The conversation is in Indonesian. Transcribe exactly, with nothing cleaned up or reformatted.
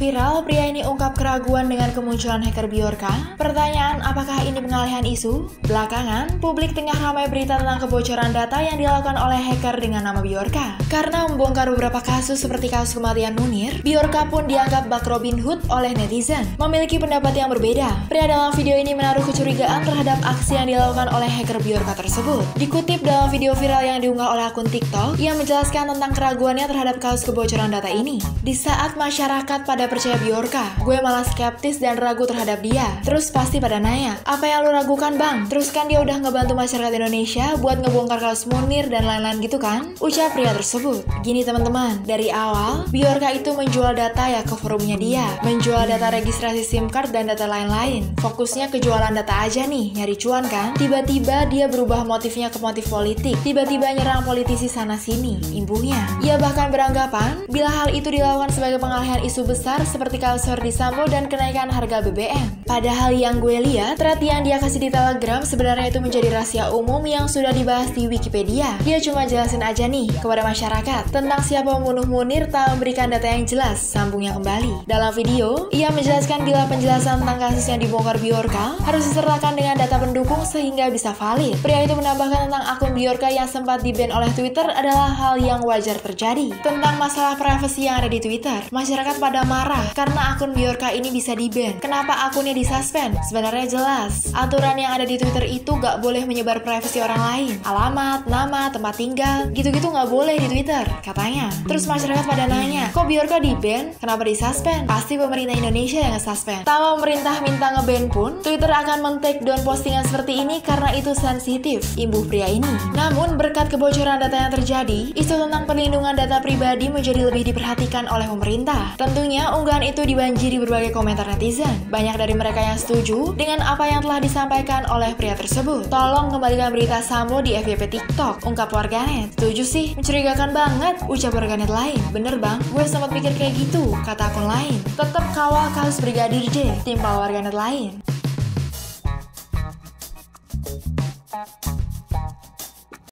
Viral, pria ini ungkap keraguan dengan kemunculan hacker Bjorka. Pertanyaan, apakah ini pengalihan isu? Belakangan, publik tengah ramai berita tentang kebocoran data yang dilakukan oleh hacker dengan nama Bjorka. Karena membongkar beberapa kasus seperti kasus kematian Munir, Bjorka pun dianggap bak Robin Hood oleh netizen. Memiliki pendapat yang berbeda. Pria dalam video ini menaruh kecurigaan terhadap aksi yang dilakukan oleh hacker Bjorka tersebut. Dikutip dalam video viral yang diunggah oleh akun TikTok, ia menjelaskan tentang keraguannya terhadap kasus kebocoran data ini. Di saat masyarakat pada percaya Bjorka, gue malah skeptis dan ragu terhadap dia. Terus pasti pada nanya, apa yang lu ragukan bang? Terus kan dia udah ngebantu masyarakat Indonesia buat ngebongkar kasus Munir dan lain-lain gitu kan? Ucap pria tersebut. Gini teman-teman, dari awal Bjorka itu menjual data ya ke forumnya dia, menjual data registrasi SIM card dan data lain-lain. Fokusnya ke jualan data aja nih, nyari cuan kan? Tiba-tiba dia berubah motifnya ke motif politik, tiba-tiba nyerang politisi sana-sini, imbuhnya. Ia bahkan beranggapan bila hal itu dilakukan sebagai pengalihan isu besar seperti kasus di Sambo dan kenaikan harga B B M. Padahal yang gue lihat, thread yang dia kasih di Telegram sebenarnya itu menjadi rahasia umum yang sudah dibahas di Wikipedia. Dia cuma jelasin aja nih kepada masyarakat tentang siapa membunuh Munir tak memberikan data yang jelas, sambungnya kembali. Dalam video, ia menjelaskan bila penjelasan tentang kasus yang dibongkar Bjorka harus disertakan dengan data pendukung sehingga bisa valid. Pria itu menambahkan tentang akun Bjorka yang sempat di-ban oleh Twitter adalah hal yang wajar terjadi. Tentang masalah privasi yang ada di Twitter, masyarakat pada marah karena akun Bjorka ini bisa di-ban. Kenapa akunnya disuspend? Sebenarnya jelas, aturan yang ada di Twitter itu gak boleh menyebar privasi orang lain. Alamat, nama, tempat tinggal, gitu-gitu gak boleh di Twitter, katanya. Terus masyarakat pada nanya, kok Bjorka di-ban? Kenapa disuspend? Pasti pemerintah Indonesia yang nge-suspend. Tawa pemerintah minta nge-ban pun, Twitter akan men-take down postingan seperti ini karena itu sensitif, imbuh pria ini. Namun berkat kebocoran data yang terjadi, isu tentang perlindungan data pribadi menjadi lebih diperhatikan oleh pemerintah. Tentunya unggahan itu dibanjiri berbagai komentar netizen. Banyak dari mereka yang setuju dengan apa yang telah disampaikan oleh pria tersebut. Tolong kembalikan berita Sambo di F Y P TikTok, ungkap warganet. Setuju sih, mencurigakan banget, ucap warganet lain. Bener bang, gue sempat pikir kayak gitu, kata akun lain. Tetap kawal kasus Brigadir J, timpal warganet lain.